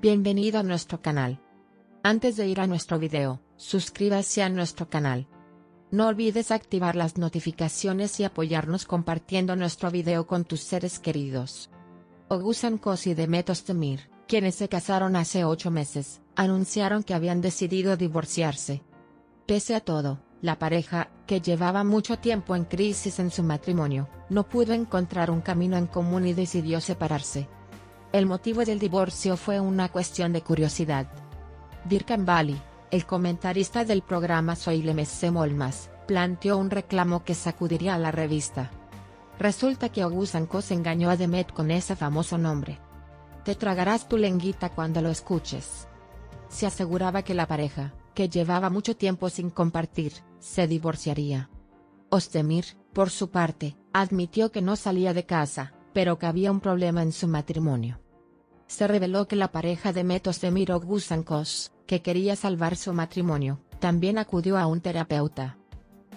Bienvenido a nuestro canal. Antes de ir a nuestro video, suscríbase a nuestro canal. No olvides activar las notificaciones y apoyarnos compartiendo nuestro video con tus seres queridos. Oğuzhan Koç y Demet Özdemir, quienes se casaron hace 8 meses, anunciaron que habían decidido divorciarse. Pese a todo, la pareja, que llevaba mucho tiempo en crisis en su matrimonio, no pudo encontrar un camino en común y decidió separarse. El motivo del divorcio fue una cuestión de curiosidad. Bircan Bali, el comentarista del programa Söylemezsem Olmaz, planteó un reclamo que sacudiría a la revista. Resulta que Oğuzhan Koç engañó a Demet con ese famoso nombre. Te tragarás tu lengüita cuando lo escuches. Se aseguraba que la pareja, que llevaba mucho tiempo sin compartir, se divorciaría. Özdemir, por su parte, admitió que no salía de casa, pero que había un problema en su matrimonio. Se reveló que la pareja de Demet Özdemir Oğuzhan Koç, que quería salvar su matrimonio, también acudió a un terapeuta.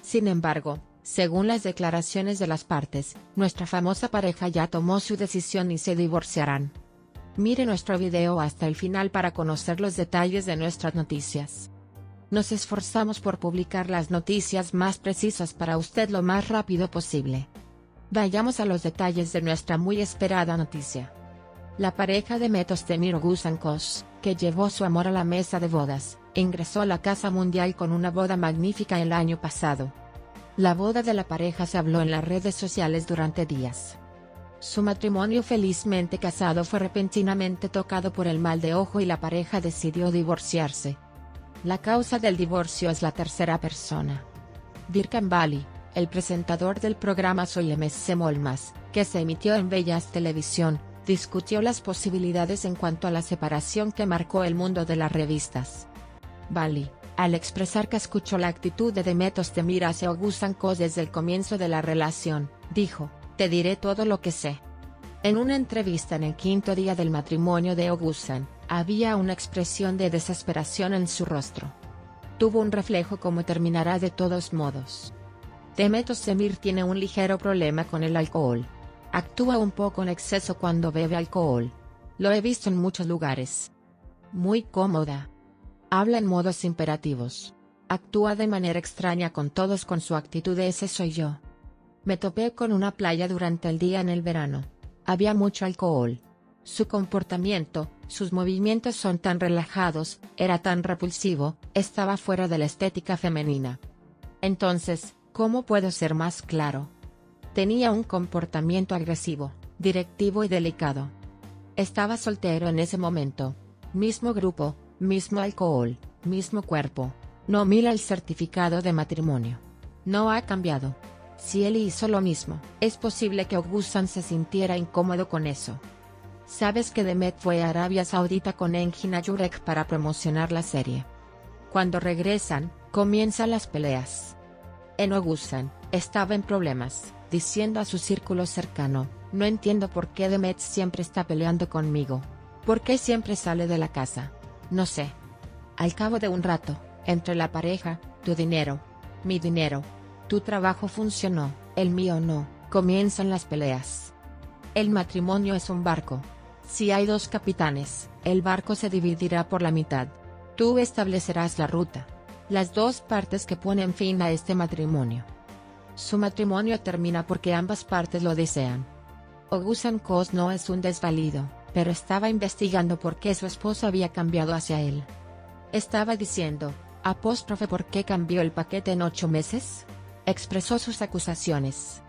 Sin embargo, según las declaraciones de las partes, nuestra famosa pareja ya tomó su decisión y se divorciarán. Mire nuestro video hasta el final para conocer los detalles de nuestras noticias. Nos esforzamos por publicar las noticias más precisas para usted lo más rápido posible. Vayamos a los detalles de nuestra muy esperada noticia. La pareja de Demet Özdemir Oğuzhan Koç, que llevó su amor a la mesa de bodas, ingresó a la Casa Mundial con una boda magnífica el año pasado. La boda de la pareja se habló en las redes sociales durante días. Su matrimonio felizmente casado fue repentinamente tocado por el mal de ojo y la pareja decidió divorciarse. La causa del divorcio es la tercera persona. Bircan Bali, el presentador del programa Söylemezsem Olmaz, que se emitió en Bellas Televisión, discutió las posibilidades en cuanto a la separación que marcó el mundo de las revistas. Bali, al expresar que escuchó la actitud de Demet Özdemir hacia Oğuzhan Koç desde el comienzo de la relación, dijo, «Te diré todo lo que sé». En una entrevista en el 5º día del matrimonio de Oğuzhan, había una expresión de desesperación en su rostro. Tuvo un reflejo como terminará de todos modos. Demet Özdemir tiene un ligero problema con el alcohol. Actúa un poco en exceso cuando bebe alcohol. Lo he visto en muchos lugares. Muy cómoda. Habla en modos imperativos. Actúa de manera extraña con todos con su actitud de ese soy yo. Me topé con una playa durante el día en el verano. Había mucho alcohol. Su comportamiento, sus movimientos son tan relajados, era tan repulsivo, estaba fuera de la estética femenina. Entonces, ¿cómo puedo ser más claro? Tenía un comportamiento agresivo, directivo y delicado. Estaba soltero en ese momento. Mismo grupo, mismo alcohol, mismo cuerpo. No mira el certificado de matrimonio. No ha cambiado. Si él hizo lo mismo, es posible que Oğuzhan se sintiera incómodo con eso. Sabes que Demet fue a Arabia Saudita con Engin Akyürek para promocionar la serie. Cuando regresan, comienzan las peleas. En Oğuzhan, estaba en problemas, diciendo a su círculo cercano, no entiendo por qué Demet siempre está peleando conmigo. ¿Por qué siempre sale de la casa? No sé. Al cabo de un rato, entre la pareja, tu dinero, mi dinero, tu trabajo funcionó, el mío no, comienzan las peleas. El matrimonio es un barco. Si hay 2 capitanes, el barco se dividirá por la mitad. Tú establecerás la ruta. Las dos partes que ponen fin a este matrimonio. Su matrimonio termina porque ambas partes lo desean. Oğuzhan Koç no es un desvalido, pero estaba investigando por qué su esposo había cambiado hacia él. Estaba diciendo, ¿por qué cambió el paquete en 8 meses? Expresó sus acusaciones.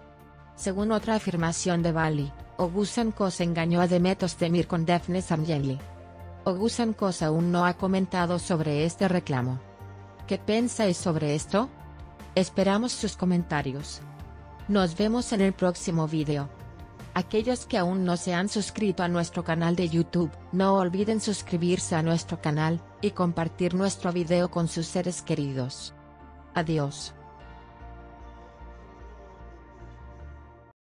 Según otra afirmación de Bali, Oğuzhan Koç engañó a Demet Özdemir con Defne Samyeli. Oğuzhan Koç aún no ha comentado sobre este reclamo. ¿Qué pensáis sobre esto? Esperamos sus comentarios. Nos vemos en el próximo video. Aquellos que aún no se han suscrito a nuestro canal de YouTube, no olviden suscribirse a nuestro canal, y compartir nuestro video con sus seres queridos. Adiós.